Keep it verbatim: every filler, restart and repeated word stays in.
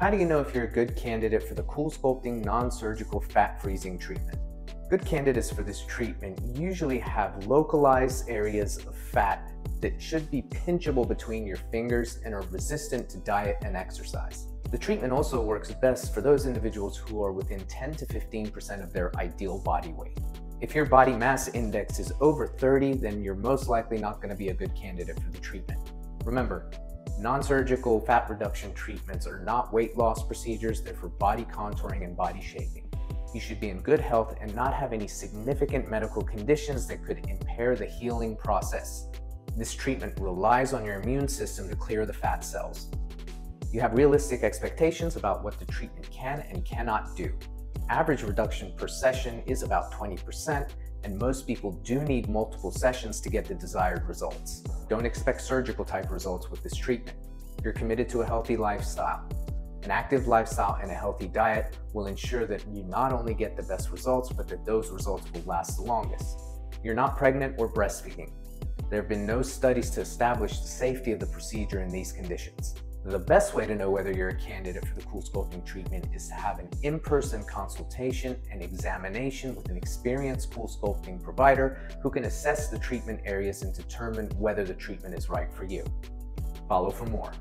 How do you know if you're a good candidate for the CoolSculpting non-surgical fat freezing treatment? Good candidates for this treatment usually have localized areas of fat that should be pinchable between your fingers and are resistant to diet and exercise. The treatment also works best for those individuals who are within ten to fifteen percent of their ideal body weight. If your body mass index is over thirty, then you're most likely not going to be a good candidate for the treatment. Remember, non-surgical fat reduction treatments are not weight loss procedures, they're for body contouring and body shaping. You should be in good health and not have any significant medical conditions that could impair the healing process. This treatment relies on your immune system to clear the fat cells. You have realistic expectations about what the treatment can and cannot do. Average reduction per session is about twenty percent, and most people do need multiple sessions to get the desired results. Don't expect surgical type results with this treatment. You're committed to a healthy lifestyle. An active lifestyle and a healthy diet will ensure that you not only get the best results, but that those results will last the longest. You're not pregnant or breastfeeding. There have been no studies to establish the safety of the procedure in these conditions. The best way to know whether you're a candidate for the CoolSculpting treatment is to have an in-person consultation and examination with an experienced CoolSculpting provider who can assess the treatment areas and determine whether the treatment is right for you. Follow for more.